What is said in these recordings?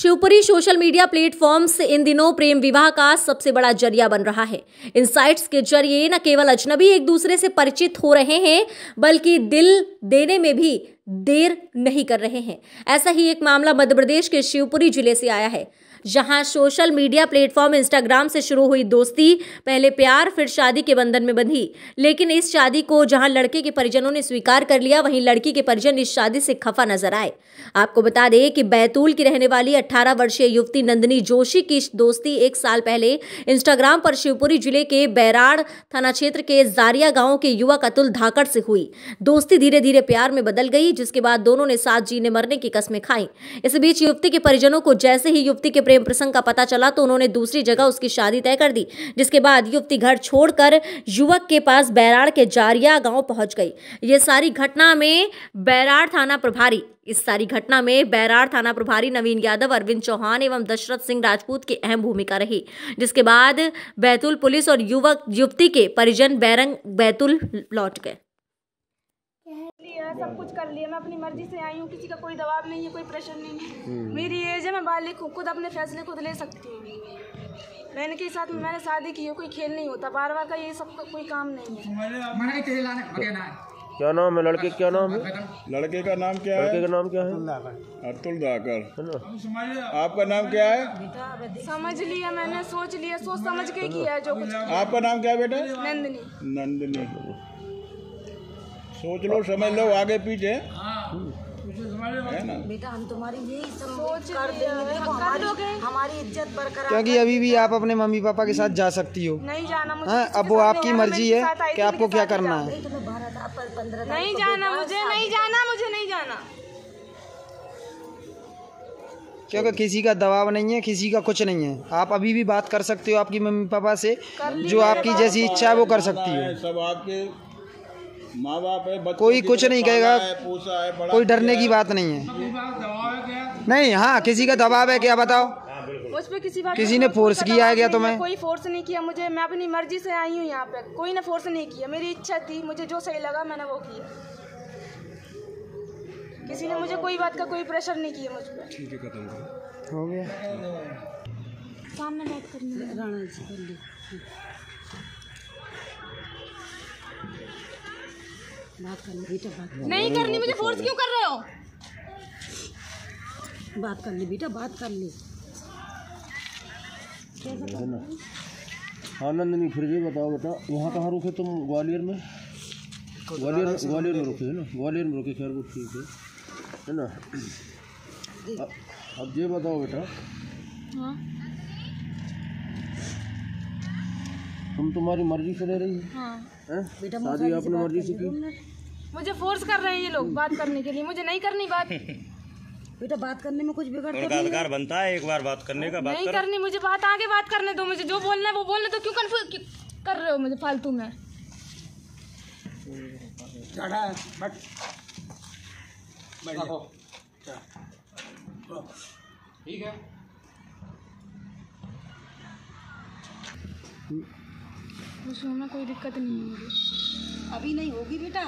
Shivpuri social media platforms इन दिनों प्रेम विवाह का सबसे बड़ा जरिया बन रहा है। इन साइट्स के जरिए न केवल अजनबी एक दूसरे से परिचित हो रहे हैं बल्कि दिल देने में भी देर नहीं कर रहे हैं। ऐसा ही एक मामला मध्य प्रदेश के शिवपुरी जिले से आया है, जहां सोशल मीडिया प्लेटफॉर्म इंस्टाग्राम से शुरू हुई दोस्ती पहले प्यार फिर शादी के बंधन में बंधी। लेकिन इस शादी को जहां लड़के के परिजनों ने स्वीकार कर लिया, वहीं लड़की के परिजन इस शादी से खफा नजर आए। आपको बता दें कि बैतूल की रहने वाली 18 वर्षीय युवती नंदिनी जोशी की दोस्ती एक साल पहले इंस्टाग्राम पर शिवपुरी जिले के बैराड़ थाना क्षेत्र के जारिया गाँव के युवक अतुल धाकर से हुई। दोस्ती धीरे धीरे प्यार में बदल गई, जिसके बाद दोनों ने साथ जीने मरने की कस्में खाई। इस बीच युवती के परिजनों को जैसे ही युवती के प्रेम प्रसंग का पता चला तो उन्होंने दूसरी जगह उसकी शादी तय कर दी, जिसके बाद युवती घर छोड़कर युवक के पास बैराड़ के जारिया गांव पहुंच गई। ये सारी घटना में बैराड़ थाना प्रभारी नवीन यादव, अरविंद चौहान एवं दशरथ सिंह राजपूत की अहम भूमिका रही, जिसके बाद बैतूल पुलिस और युवती के परिजन बैतूल लौट गए। सब कुछ कर लिया, मैं अपनी मर्जी से आई हूँ, किसी का कोई दबाव नहीं है, कोई प्रेशर नहीं है। मेरी एज है, मैं बालिक हूँ, खुद अपने फैसले खुद ले सकती हूँ। मैंने के साथ मैंने शादी की है, कोई खेल नहीं होता, बार बार का ये सब कोई काम नहीं है। क्या नाम है लड़के, क्या नाम है लड़के का नाम क्या है, लड़के का नाम क्या है? अतुल धाकर। आपका नाम क्या है? समझ लिया मैंने, सोच लिया, सोच समझ के किया है जो कुछ। आपका नाम क्या है बेटा? नंदिनी। नंदिनी, सोच लो, समझ लो, आगे पीछे है ना बेटा, हम तुम्हारी यही सोच कर देंगे, हमारी इज्जत बरकरार। क्योंकि अभी भी आप अपने मम्मी पापा के साथ जा सकती हो। नहीं जाना मुझे, अब वो आपकी मर्जी है कि आपको क्या करना है। नहीं जाना मुझे, नहीं जाना मुझे, नहीं जाना। क्योंकि किसी का दबाव नहीं है, किसी का कुछ नहीं है। आप अभी भी बात कर सकते हो आपकी मम्मी पापा से, जो आपकी जैसी इच्छा है वो कर सकती हो। सब आपके माँ बाप है, कोई कुछ नहीं कहेगा, कोई डरने की बात नहीं है। नहीं, हाँ, किसी का दबाव है क्या बताओ? किसी ने फोर्स किया है क्या तुम्हें? कोई फोर्स नहीं किया मुझे, मैं अपनी मर्जी से आई हूँ यहाँ पे, कोई ने फोर्स नहीं किया, मेरी इच्छा थी, मुझे जो सही लगा मैंने वो किया। किसी ने मुझे कोई बात का कोई प्रेशर नहीं किया मुझ पर। ठीक है, खत्म हो गया। सामने बैठ कर बात करनी बेटा, बात नहीं करनी, मुझे फोर्स क्यों कर रहे हो? बात कर ली बेटा, बात कर ली। हाँ नंदिनी, फिर ये बताओ बेटा, यहाँ कहाँ रुके तुम? ग्वालियर में? ग्वालियर में रुके है ना, ग्वालियर में रुके, खैर वो ठीक है ना। अब ये बताओ बेटा, तुम तुम्हारी मर्जी से रह रही है? हाँ। बेटा शादी आपने मर्जी से की? मुझे फोर्स कर रहे हैं ये लोग बात करने के लिए, मुझे नहीं करनी बात। बेटा बात करने में कुछ बिगड़ता अधिकार बनता है, एक बार बात करने का। नहीं करनी मुझे बात, आगे बात करने दो, मुझे जो बोलना है वो बोलने दो। क्यों कन्फ्यूज कर रहे हो मुझे फालतू में? ठीक है, उसमें कोई दिक्कत नहीं होगी, अभी नहीं होगी बेटा,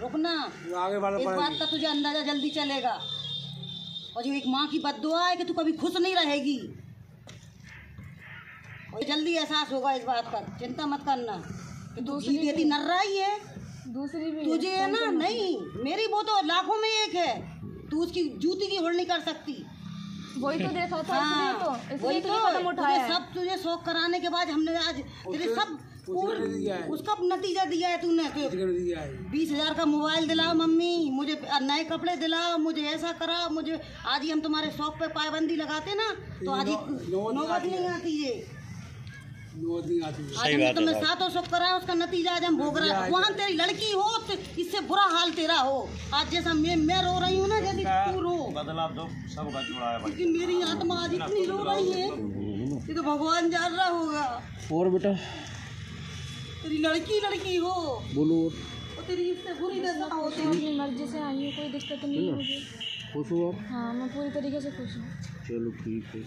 रुकना। आगे इस बात का तुझे अंदाजा जल्दी चलेगा। और जो एक माँ की बद्दुआ है कि तू कभी खुश नहीं रहेगी, और जल्दी एहसास होगा इस बात का। चिंता मत करना कि दूसरी बेटी नर्रा ही है, दूसरी भी तुझे है ना, नहीं मेरी वो तो लाखों में एक है, तू उसकी जूती की होड़ नहीं कर सकती। वही तो देखा था, वही तो कदम उठाया। सब तुझे शौक कराने के बाद हमने आज तेरे सब उसका नतीजा दिया है। तूने 20,000 का मोबाइल दिलाओ, मम्मी मुझे नए कपड़े दिलाओ, मुझे ऐसा कराओ, मुझे आज ही हम तुम्हारे शौक पे पाबंदी लगाते ना तो आज नौबत नहीं आती। ये आज हमने तुम्हें सातों शौक कराया, उसका नतीजा आज हम भोग रहे हैं। वहाँ तेरी लड़की हो इससे बुरा हाल तेरा हो, आज जैसा मैं रो रही हूँ ना, जैसे तू रो, बदलाव दो सबका जुड़ा है। क्योंकि मेरी आत्मा आज इतनी रो रही है कि तो भगवान जान रहा होगा। और बेटा तेरी लड़की हो, बोलो और तेरी इससे बुरी दशा हो। तो अपनी मर्जी से आई हूँ, कोई दिक्कत नहीं है, खुश हो? हाँ मैं पूरी तरीके से खुश हूँ। चलो ठीक है,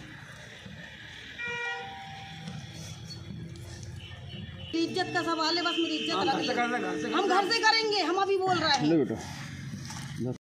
इज्जत का सवाल है, बस मेरी इज्जत रख ले। हम घर से करेंगे, हम अभी बोल रहे हैं।